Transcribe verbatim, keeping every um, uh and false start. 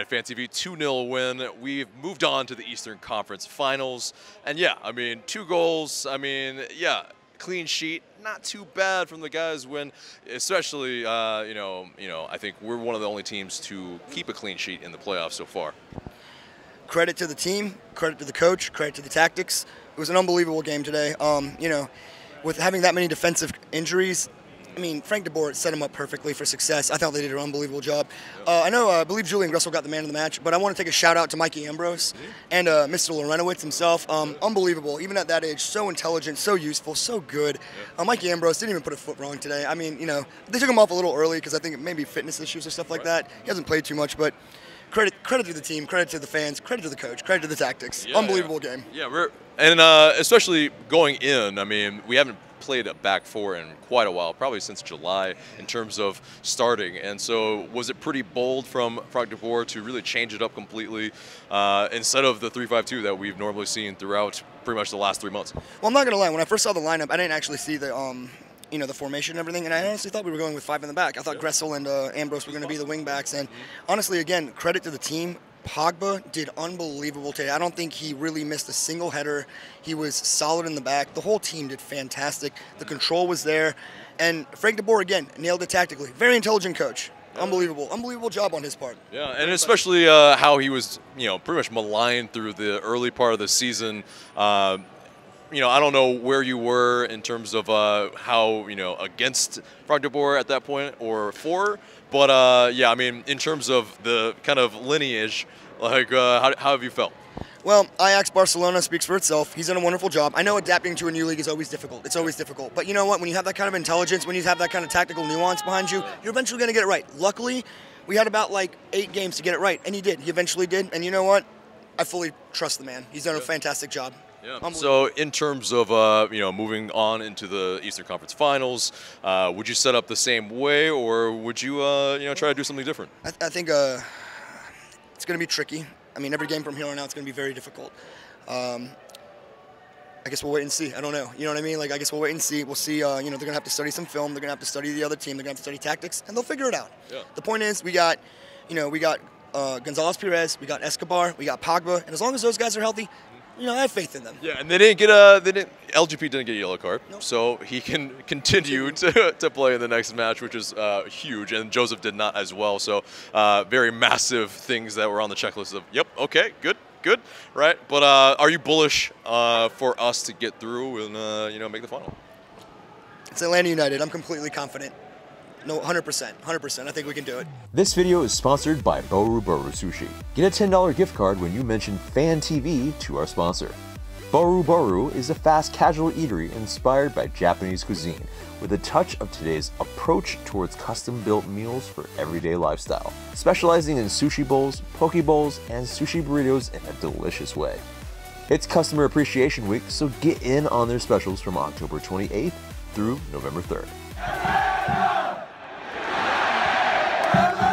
United Fan T V, two nil win. We've moved on to the Eastern Conference Finals. And yeah, I mean, two goals. I mean, yeah, clean sheet. Not too bad from the guys when, especially, uh, you know, you know, I think we're one of the only teams to keep a clean sheet in the playoffs so far. Credit to the team, credit to the coach, credit to the tactics. It was an unbelievable game today. Um, you know, with having that many defensive injuries, I mean, Frank de Boer set him up perfectly for success. I thought they did an unbelievable job. Yep. Uh, I know, uh, I believe Julian Russell got the man of the match, but I want to take a shout out to Mikey Ambrose mm-hmm. and uh, Mister Lorenowitz himself. Um, unbelievable, even at that age, so intelligent, so useful, so good. Yep. Uh, Mikey Ambrose didn't even put a foot wrong today. I mean, you know, they took him off a little early because I think maybe fitness issues or stuff like right. that. He hasn't played too much, but credit credit to the team, credit to the fans, credit to the coach, credit to the tactics. Yeah, unbelievable yeah. game. Yeah, we're, and uh, especially going in, I mean, we haven't played a back four in quite a while, probably since July in terms of starting. And so was it pretty bold from Frank de Boer to really change it up completely uh, instead of the three five two that we've normally seen throughout pretty much the last three months? Well, I'm not going to lie. When I first saw the lineup, I didn't actually see the um, you know, the formation and everything, and I honestly thought we were going with five in the back. I thought yeah. Gressel and uh, Ambrose were going to be the wing backs. And honestly, again, credit to the team. Pogba did unbelievable today. I don't think he really missed a single header. He was solid in the back. The whole team did fantastic. The control was there. And Frank de Boer, again, nailed it tactically. Very intelligent coach. Unbelievable. Unbelievable job on his part. Yeah, and especially uh, how he was, you know, pretty much maligned through the early part of the season. Uh, you know, I don't know where you were in terms of uh, how, you know, against Frank de Boer at that point or for. But, uh, yeah, I mean, in terms of the kind of lineage, like, uh, how, how have you felt? Well, Ajax Barcelona speaks for itself. He's done a wonderful job. I know adapting to a new league is always difficult. It's always difficult. But you know what? When you have that kind of intelligence, when you have that kind of tactical nuance behind you, you're eventually going to get it right. Luckily, we had about, like, eight games to get it right, and he did. He eventually did. And you know what? I fully trust the man. He's done a fantastic job. Yeah. So in terms of, uh, you know, moving on into the Eastern Conference Finals, uh, would you set up the same way or would you, uh, you know, try to do something different? I, th I think uh, it's going to be tricky. I mean, every game from here on out is going to be very difficult. Um, I guess we'll wait and see. I don't know. You know what I mean? Like, I guess we'll wait and see. We'll see. Uh, you know, they're going to have to study some film. They're going to have to study the other team. They're going to have to study tactics, and they'll figure it out. Yeah. The point is we got, you know, we got uh, Gonzalez, Perez, we got Escobar, we got Pogba, and as long as those guys are healthy, you know, I have faith in them. Yeah, and they didn't get a, they didn't, L G P didn't get a yellow card, nope. so he can continue to, to play in the next match, which is uh, huge, and Joseph did not as well, so uh, very massive things that were on the checklist of, yep, okay, good, good, right? But uh, are you bullish uh, for us to get through and, uh, you know, make the final? It's Atlanta United. I'm completely confident. No, one hundred percent, one hundred percent. I think we can do it. This video is sponsored by Boru Boru Sushi. Get a ten dollar gift card when you mention Fan T V to our sponsor. Boru Boru is a fast casual eatery inspired by Japanese cuisine with a touch of today's approach towards custom-built meals for everyday lifestyle, specializing in sushi bowls, poke bowls, and sushi burritos in a delicious way. It's Customer Appreciation Week, so get in on their specials from October twenty-eighth through November third. Hello!